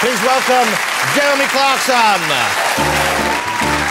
Please welcome Jeremy Clarkson.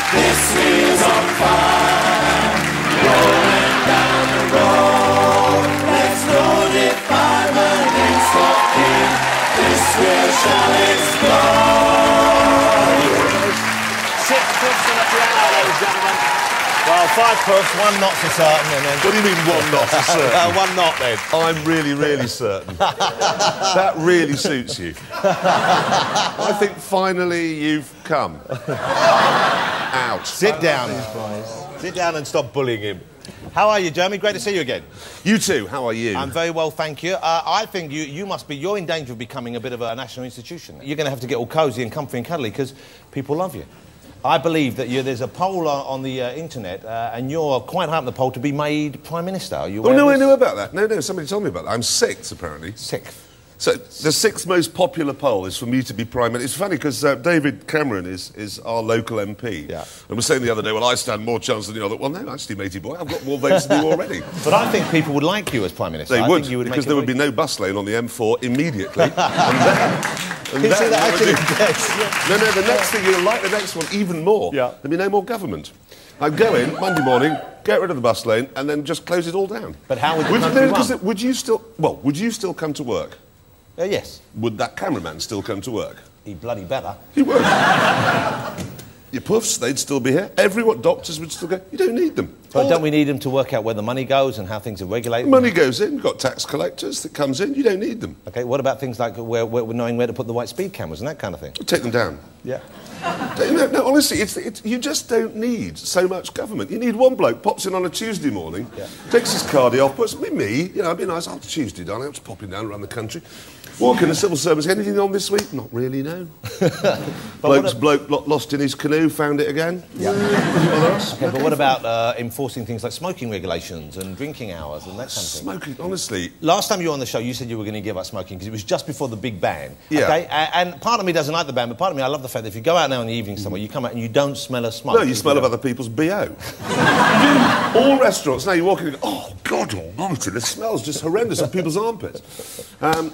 This wheel's on fire, rolling down the road. Let's load it, fireman, it's locked in. This wheel shall explode. 6 puffs on a piano, ladies and gentlemen. Well, 5 puffs, 1 knot for certain, and then... What do you mean 1 knot for certain? 1 knot, then. I'm really, really certain. That really suits you. I think finally you've come. Ouch. Sit down. Sit down and stop bullying him. How are you, Jeremy? Great to see you again. You too. How are you? I'm very well, thank you. I think you must be... You're in danger of becoming a bit of a national institution. You're going to have to get all cosy and comfy and cuddly because people love you. I believe that there's a poll on the internet, and you're quite high up the poll to be made Prime Minister. Are you I knew about that. No, somebody told me about that. I'm 6th, apparently. 6th. So the 6th most popular poll is for me to be Prime Minister. It's funny because David Cameron is our local MP. Yeah. And was saying the other day, well, I stand more chance than the other. Well, no, actually, matey boy, I've got more votes than you already. But I think people would like you as Prime Minister. They would, because there would be no bus lane on the M4 immediately. And the next thing, you'll like the next one even more. Yeah. There'll be no more government. I'd go in Monday morning, get rid of the bus lane, and then just close it all down. But how would you would you still... Well, would you still come to work? Yes. Would that cameraman still come to work? He bloody better. He would. Your puffs, they'd still be here. Everyone, doctors would still go. You don't need them. But don't we need them to work out where the money goes and how things are regulated? Money goes in. We've got tax collectors that comes in. You don't need them. OK, what about things like knowing where to put the white speed cameras and that kind of thing? We'll take them down. Yeah. No, honestly, you just don't need so much government. You need one bloke, pops in on a Tuesday morning, takes his cardi off, puts me, you know, I'd be nice, oh, Tuesday, darling, I'm just popping down around the country. Walk in the civil service, anything on this week? Not really, no. Bloke lost in his canoe, found it again. Yeah. Okay, but what about enforcing things like smoking regulations and drinking hours and that kind of thing? Smoking, honestly. Last time you were on the show, you said you were going to give up smoking because it was just before the big ban. Yeah. Okay? And part of me doesn't like the ban, but part of me, I love the fact that if you go out now in the evening somewhere, you come out and you don't smell a smoke. No, you smell of other people's BO. All restaurants, now you walk in and go, oh, God almighty, the smell's just horrendous of people's armpits. Do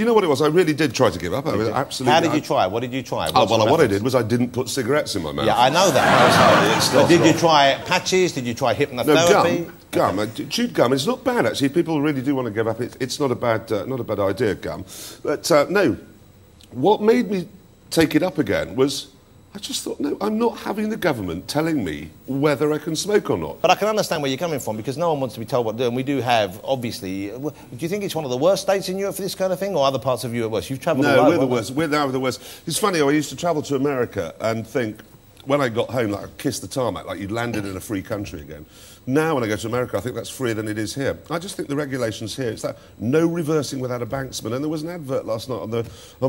you know what it was? I really did try to give up. I was absolutely... How did you try? What did you try? Oh, well, what I did was I didn't put cigarettes in my mouth. Yeah, I know that. But did you try patches? Did you try hypnotherapy? No, gum. Okay. Chewed gum. It's not bad, actually. If people really do want to give up, it's not a bad, idea, gum. But, no, what made me take it up again was... I just thought, no, I'm not having the government telling me whether I can smoke or not. But I can understand where you're coming from, because no-one wants to be told what to do, and we do have, obviously... Do you think it's one of the worst states in Europe for this kind of thing, or other parts of Europe worse? You've travelled all over. No, we're the worst. We're now the worst. It's funny, I used to travel to America and think, when I got home, like, I'd kiss the tarmac, like you'd landed in a free country again. Now, when I go to America, I think that's freer than it is here. I just think the regulations here, it's that no reversing without a banksman. And there was an advert last night on the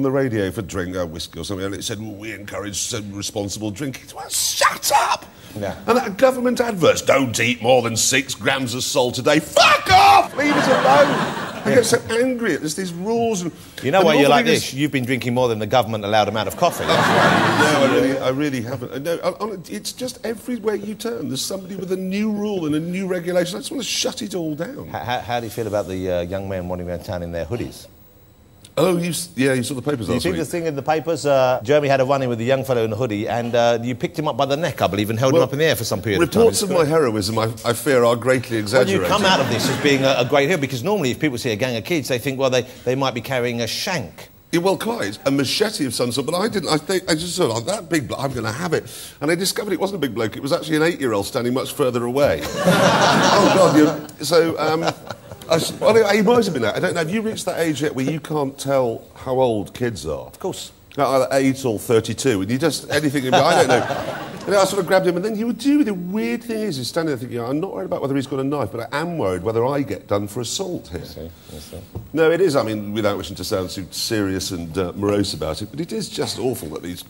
radio for drink, whiskey or something, and it said, well, we encourage responsible drinking. Well, shut up! Yeah. And that government adverts, don't eat more than 6 grams of salt a day. Fuck off! Leave us alone! I get so angry at this, these rules and... You know why you're like this? You've been drinking more than the government allowed amount of coffee. That's right. No, I really haven't. No, it's just everywhere you turn, there's somebody with a new rule and a new regulation. I just want to shut it all down. How do you feel about the young men wandering around town in their hoodies? Oh, you saw the papers last week. You see the thing in the papers? Jeremy had a run-in with a young fellow in a hoodie, and you picked him up by the neck, I believe, and held him up in the air for some period of time. Reports of my heroism, I fear, are greatly exaggerated. Well, you come out of this as being a great hero, because normally if people see a gang of kids, they think, well, they might be carrying a shank. Yeah, well, quite. A machete of some sort, but I didn't. I just thought, oh, that big bloke, I'm going to have it. And I discovered it wasn't a big bloke, it was actually an 8-year-old standing much further away. Oh, God, you... So, well, he might have been that. I don't know. Have you reached that age yet where you can't tell how old kids are? Of course. Like either 8 or 32, and you just... anything... I don't know. And I sort of grabbed him, and then you would do... The weird thing is, he's standing there thinking, I'm not worried about whether he's got a knife, but I am worried whether I get done for assault here. I see. No, it is, I mean, without wishing to sound too serious and morose about it, but it is just awful that these...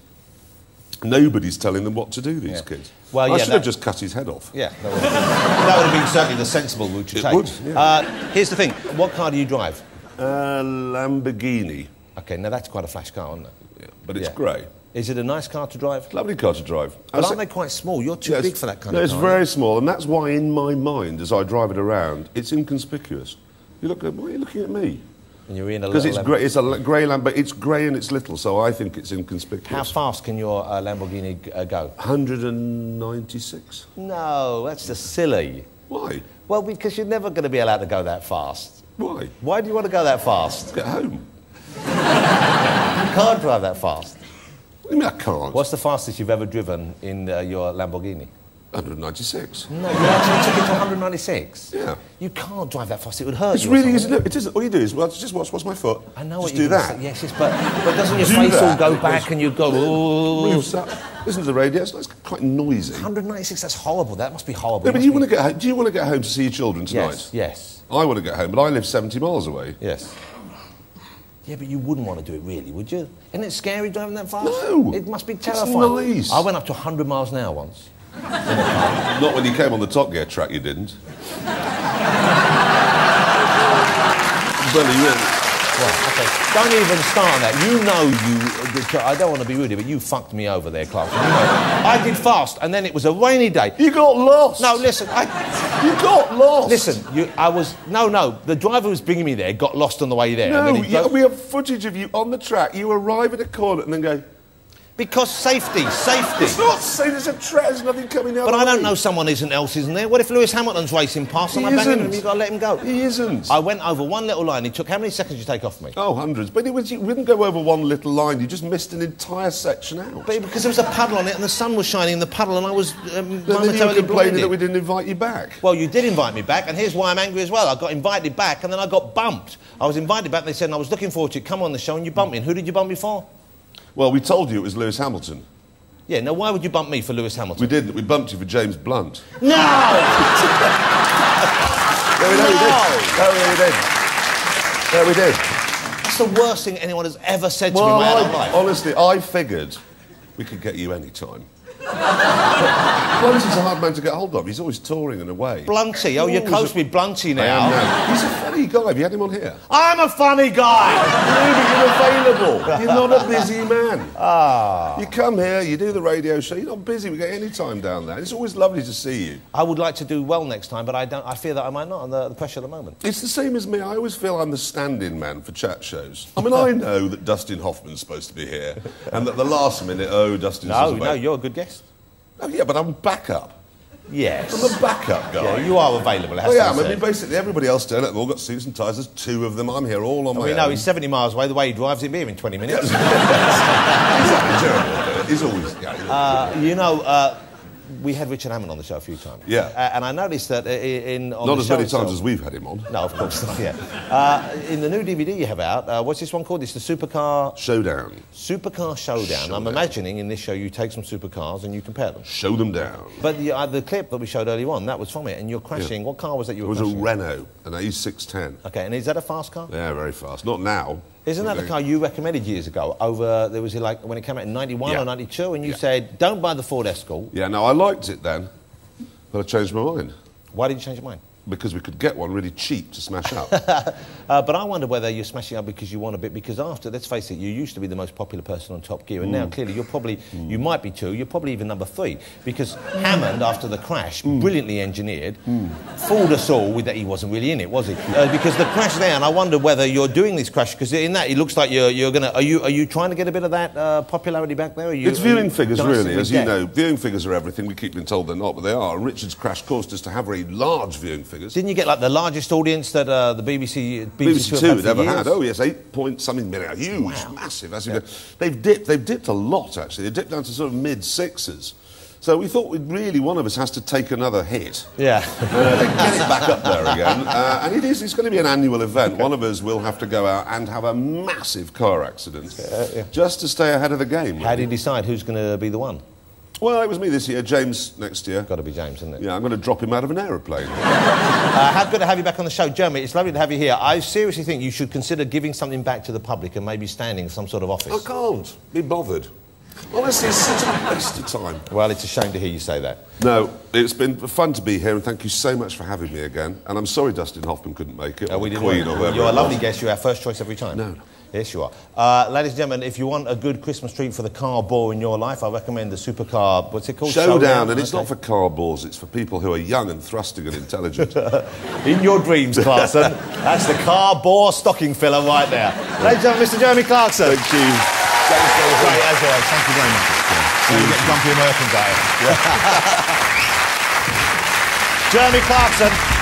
Nobody's telling them what to do, these kids. Well, I should have just cut his head off. Yeah, that would have been certainly the sensible route to take. Would, yeah. Here's the thing. What car do you drive? Lamborghini. OK, now that's quite a flash car, isn't it? Yeah, but it's grey. Is it a nice car to drive? Lovely car to drive. But aren't they quite small? You're too big for that kind of car. No, it's very small, and that's why, in my mind, as I drive it around, it's inconspicuous. You look at, why are you looking at me? And you're in a little... Because it's a grey Lamborghini. It's grey and it's little, so I think it's inconspicuous. How fast can your Lamborghini go? 196. No, that's just silly. Why? Well, because you're never going to be allowed to go that fast. Why? Why do you want to go that fast? Get home. You can't drive that fast. What do you mean I can't? What's the fastest you've ever driven in your Lamborghini? 196. No, you actually took it to 196? Yeah. You can't drive that fast, it would hurt you. It really isn't. It isn't. All you do is, well, just watch my foot. I know what you do. Just do that. Yes, yes, but doesn't your face all go back and you go, ooh. Listen to the radio, it's quite noisy. 196, that's horrible, that must be horrible. No, but you want to get home, do you want to get home to see your children tonight? Yes, yes. I want to get home, but I live 70 miles away. Yes. Yeah, but you wouldn't want to do it, really, would you? Isn't it scary driving that fast? No! It must be terrifying. It's nice. I went up to 100 miles an hour once. Not when you came on the Top Gear track, you didn't. Well, you didn't. Well, okay. Don't even start on that. You know you... I don't want to be rude, but you fucked me over there, Clarkson. You know, I did fast, and then it was a rainy day. You got lost. No, listen, You got lost. Listen, I was... No, the driver who was bringing me there got lost on the way there. No, and then we have footage of you on the track. You arrive at a corner and then go... Because safety. It's not safe, there's a track, there's nothing coming out. But I don't know someone isn't there? What if Lewis Hamilton's racing past and I bang into him? You've got to let him go. He isn't. I went over one little line, it took how many seconds did you take off me? Oh, hundreds. But you wouldn't go over one little line, you just missed an entire section out. But because there was a puddle on it and the sun was shining in the puddle and I was momentarily blinded. You complained that we didn't invite you back. Well, you did invite me back, and here's why I'm angry as well. I got invited back and then I got bumped. I was invited back and they said, I was looking forward to it, come on the show, and you bumped me. And who did you bump me for? Well, we told you it was Lewis Hamilton. Yeah, now why would you bump me for Lewis Hamilton? We didn't. We bumped you for James Blunt. No! No, we did. That's the worst thing anyone has ever said to me in my life. Honestly, I figured we could get you any time. Blunt is a hard man to get hold of. He's always touring and away. Blunty. Oh, you're close with Blunty now. He's a funny guy. Have you had him on here? I'm a funny guy. You're available. You're not a busy man. Ah. You come here, you do the radio show. You're not busy. We get any time down there. It's always lovely to see you. I would like to do well next time, but I don't. I fear that I might not. Under the pressure at the moment. It's the same as me. I always feel I'm the stand-in man for chat shows. I mean, I know that Dustin Hoffman's supposed to be here, and that the last minute, oh, Dustin's away. No, you're a good guest. Oh, yeah, but I'm backup. Yes. I'm the backup guy. Yeah, you are available, it has to be said. I mean, basically, everybody else turned up. They've all got suits and ties. There's two of them. I'm here all on my own. No, he's 70 miles away. The way he drives, he'll be here in 20 minutes. He's always... Yeah, you know, we had Richard Hammond on the show a few times. Yeah. And I noticed that on the show... Not as many times as we've had him on. No, of course not, yeah. In the new DVD you have out, what's this one called? It's the Supercar... Showdown. Supercar Showdown. I'm imagining in this show you take some supercars and you compare them. Show them down. But the clip that we showed earlier on, that was from it, and you're crashing. Yeah. What car was that you were crashing? It was a Renault, an A610. OK, and is that a fast car? Yeah, very fast. Not now. Isn't that the car you recommended years ago? There was like when it came out in '91 or '92, and you said don't buy the Ford Escort. Yeah, no, I liked it then, but I changed my mind. Why did you change your mind? Because we could get one really cheap to smash up. But I wonder whether you're smashing up because you want a bit. Because after, let's face it, you used to be the most popular person on Top Gear, and now clearly you're probably you might be two. You're probably even number three because Hammond, after the crash, brilliantly engineered, fooled us all with that he wasn't really in it, was he? Because the crash there, and I wonder whether you're doing this crash because in that it looks like you're gonna. Are you trying to get a bit of that popularity back there? It's viewing figures, really, as you know. Viewing figures are everything. We keep being told they're not, but they are. Richard's crash caused us to have very large viewing figures. Didn't you get like the largest audience that the BBC Two had ever had? Oh yes, 8 point something million, huge, massive. As they've dipped a lot actually. They dipped down to sort of mid-6s. So we thought we'd really one of us has to take another hit. Yeah. They get it back up there again, and it's going to be an annual event. One of us will have to go out and have a massive car accident just to stay ahead of the game. How do you decide who's going to be the one? Well, it was me this year, James next year. Got to be James, isn't it? Yeah, I'm going to drop him out of an aeroplane. How good to have you back on the show, Jeremy. It's lovely to have you here. I seriously think you should consider giving something back to the public and maybe standing in some sort of office. I can't be bothered. Honestly, it's such a waste of time. Well, it's a shame to hear you say that. No, it's been fun to be here, and thank you so much for having me again. And I'm sorry Dustin Hoffman couldn't make it. No, we didn't. Queen or whatever. You're a lovely guest. You're our first choice every time. No. Yes, you are. Ladies and gentlemen, if you want a good Christmas treat for the car bore in your life, I recommend the Supercar, what's it called? Showdown, and it's not for car bores, it's for people who are young and thrusting and intelligent. In your dreams, Clarkson. That's the car bore stocking filler right there. Ladies and gentlemen, Mr. Jeremy Clarkson. Thank you. Great, as always, thank you very much. So you get grumpy American guy. Jeremy Clarkson.